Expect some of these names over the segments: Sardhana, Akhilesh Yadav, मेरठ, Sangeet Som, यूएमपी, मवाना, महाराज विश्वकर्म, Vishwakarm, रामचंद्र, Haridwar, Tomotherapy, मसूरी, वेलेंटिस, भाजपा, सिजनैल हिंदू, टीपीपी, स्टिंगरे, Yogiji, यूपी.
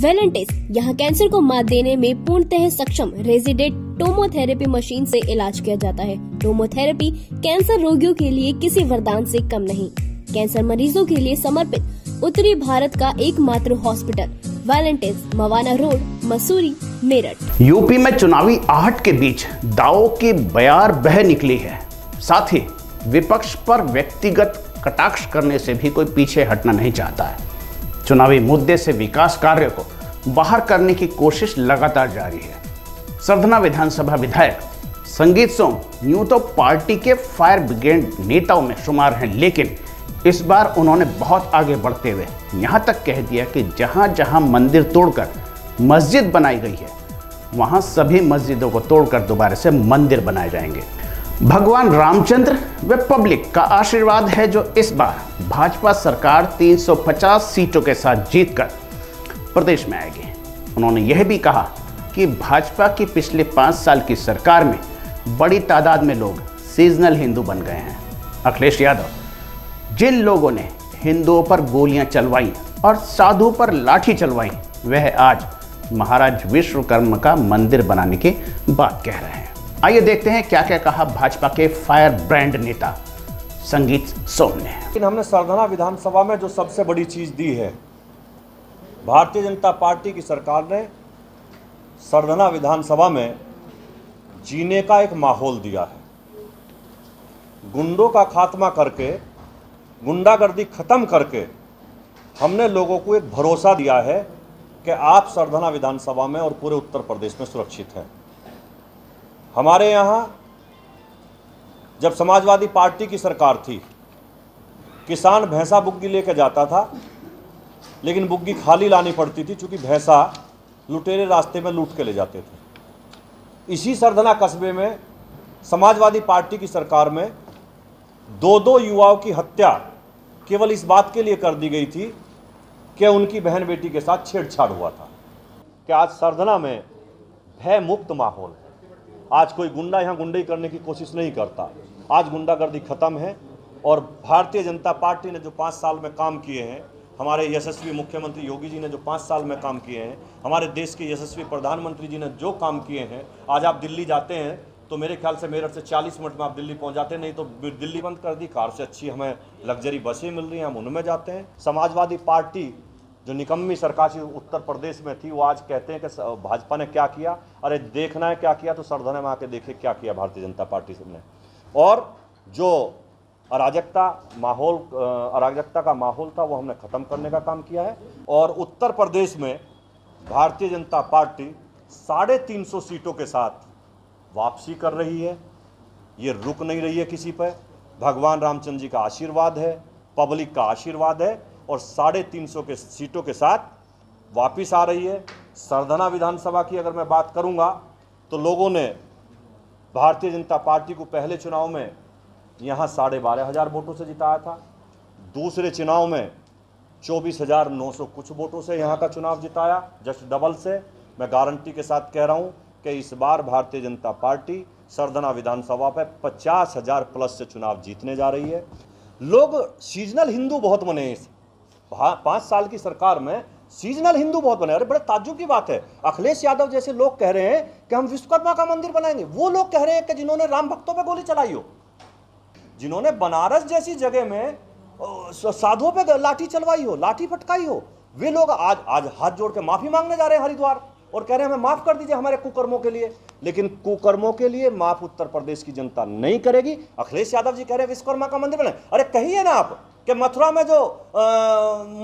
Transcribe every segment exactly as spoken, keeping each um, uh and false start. वेलेंटिस यहाँ कैंसर को मात देने में पूर्णतः सक्षम रेजिडेंट टोमोथेरेपी मशीन से इलाज किया जाता है। टोमोथेरेपी कैंसर रोगियों के लिए किसी वरदान से कम नहीं। कैंसर मरीजों के लिए समर्पित उत्तरी भारत का एकमात्र hospital वेलेंटिस, मवाना road, मसूरी, मेरठ। यूपी में चुनावी आहट के बीच दावों के बयार बह निकली है, साथ ही विपक्ष पर व्यक्तिगत कटाक्ष करने से भी कोई पीछे हटना नहीं चाहता है। चुनावी मुद्दे से विकास कार्य को बाहर करने की कोशिश लगातार जारी है। सरधना विधानसभा विधायक संगीत सोम यूं तो पार्टी के फायर ब्रिगेड नेताओं में शुमार हैं, लेकिन इस बार उन्होंने बहुत आगे बढ़ते हुए यहां तक कह दिया कि जहां जहां मंदिर तोड़कर मस्जिद बनाई गई है, वहां सभी मस्जिदों को तोड़कर दोबारा से मंदिर बनाए जाएंगे। भगवान रामचंद्र व पब्लिक का आशीर्वाद है जो इस बार भाजपा सरकार तीन सौ पचास सीटों के साथ जीतकर प्रदेश में आएगी। उन्होंने यह भी कहा कि भाजपा की पिछले पाँच साल की सरकार में बड़ी तादाद में लोग सीजनल हिंदू बन गए हैं। अखिलेश यादव, जिन लोगों ने हिंदुओं पर गोलियां चलवाई और साधु पर लाठी चलवाई, वह आज महाराज विश्वकर्म का मंदिर बनाने की बात कह रहे हैं। आइए देखते हैं क्या क्या कहा भाजपा के फायर ब्रांड नेता संगीत सोम ने। लेकिन हमने सरधना विधानसभा में जो सबसे बड़ी चीज़ दी है, भारतीय जनता पार्टी की सरकार ने सरधना विधानसभा में जीने का एक माहौल दिया है। गुंडों का खात्मा करके, गुंडागर्दी खत्म करके हमने लोगों को एक भरोसा दिया है कि आप सरधना विधानसभा में और पूरे उत्तर प्रदेश में सुरक्षित हैं। हमारे यहाँ जब समाजवादी पार्टी की सरकार थी, किसान भैंसा बुग्गी लेकर जाता था, लेकिन बुग्गी खाली लानी पड़ती थी क्योंकि भैंसा लुटेरे रास्ते में लूट के ले जाते थे। इसी सरधना कस्बे में समाजवादी पार्टी की सरकार में दो दो युवाओं की हत्या केवल इस बात के लिए कर दी गई थी कि उनकी बहन बेटी के साथ छेड़छाड़ हुआ था। कि आज सरधना में भय मुक्त माहौल है। आज कोई गुंडा यहाँ गुंडई करने की कोशिश नहीं करता। आज गुंडागर्दी खत्म है और भारतीय जनता पार्टी ने जो पाँच साल में काम किए हैं, हमारे यशस्वी मुख्यमंत्री योगी जी ने जो पाँच साल में काम किए हैं, हमारे देश के यशस्वी प्रधानमंत्री जी ने जो काम किए हैं, आज आप दिल्ली जाते हैं तो मेरे ख्याल से मेरठ से चालीस मिनट में आप दिल्ली पहुँच जाते हैं। नहीं तो दिल्ली बंद कर दी, कार से अच्छी हमें लग्जरी बसें मिल रही हैं, हम उनमें जाते हैं। समाजवादी पार्टी जो निकम्मी सरकार उत्तर प्रदेश में थी, वो आज कहते हैं कि भाजपा ने क्या किया। अरे देखना है क्या किया तो सरधना में आके देखे क्या किया भारतीय जनता पार्टी ने। और जो अराजकता माहौल अराजकता का माहौल था, वो हमने ख़त्म करने का काम किया है। और उत्तर प्रदेश में भारतीय जनता पार्टी साढ़े तीन सौ सीटों के साथ वापसी कर रही है। ये रुक नहीं रही है किसी पर। भगवान रामचंद्र जी का आशीर्वाद है, पब्लिक का आशीर्वाद है और साढ़े तीन सौ के सीटों के साथ वापस आ रही है। सरधना विधानसभा की अगर मैं बात करूंगा तो लोगों ने भारतीय जनता पार्टी को पहले चुनाव में यहां साढ़े बारह हज़ार वोटों से जिताया था। दूसरे चुनाव में चौबीस हज़ार नौ सौ कुछ वोटों से यहां का चुनाव जिताया, जस्ट डबल से। मैं गारंटी के साथ कह रहा हूं कि इस बार भारतीय जनता पार्टी सरधना विधानसभा पर पचास हज़ार प्लस से चुनाव जीतने जा रही है। लोग सीजनल हिंदू बहुत बने हैं। पाँच साल की सरकार में सीजनल हिंदू बहुत बने। अरे बड़े ताज्जुब की बात है, अखिलेश यादव जैसे लोग कह रहे हैं कि हम विश्वकर्मा का मंदिर बनाएंगे। वो लोग कह रहे हैं कि जिन्होंने राम भक्तों पे गोली चलाई हो, जिन्होंने बनारस जैसी जगह में साधुओं पे लाठी चलवाई हो, लाठी फटकाई हो, वे लोग आज आज हाथ जोड़ के माफी मांगने जा रहे हैं हरिद्वार और कह रहे हैं हमें माफ कर दीजिए हमारे कुकर्मों के लिए। लेकिन कुकर्मों के लिए माफ उत्तर प्रदेश की जनता नहीं करेगी। अखिलेश यादव जी कह रहे हैं विश्वकर्मा का मंदिर बनाए। अरे कहिए ना आप कि मथुरा में जो आ,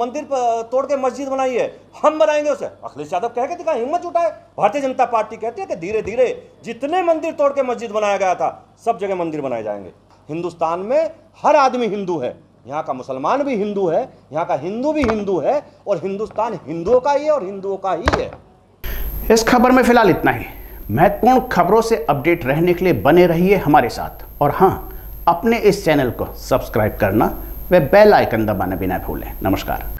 मंदिर तोड़ के मस्जिद बनाई है, हम बनाएंगे उसे। अखिलेश यादव कह के दिखाए, हिम्मत जुटाए। भारतीय जनता पार्टी कहती है कि धीरे धीरे जितने मंदिर तोड़ के मस्जिद बनाया गया था, सब जगह मंदिर बनाए जाएंगे। हिंदुस्तान में हर आदमी हिंदू है, यहाँ का मुसलमान भी हिंदू है, यहाँ का हिंदू भी हिंदू है और हिंदुस्तान हिंदुओं का ही है और हिंदुओं का ही है। इस खबर में फिलहाल इतना ही। महत्वपूर्ण खबरों से अपडेट रहने के लिए बने रहिए हमारे साथ और हाँ, अपने इस चैनल को सब्सक्राइब करना वे बेल आइकन दबाना भी ना भूलें। नमस्कार।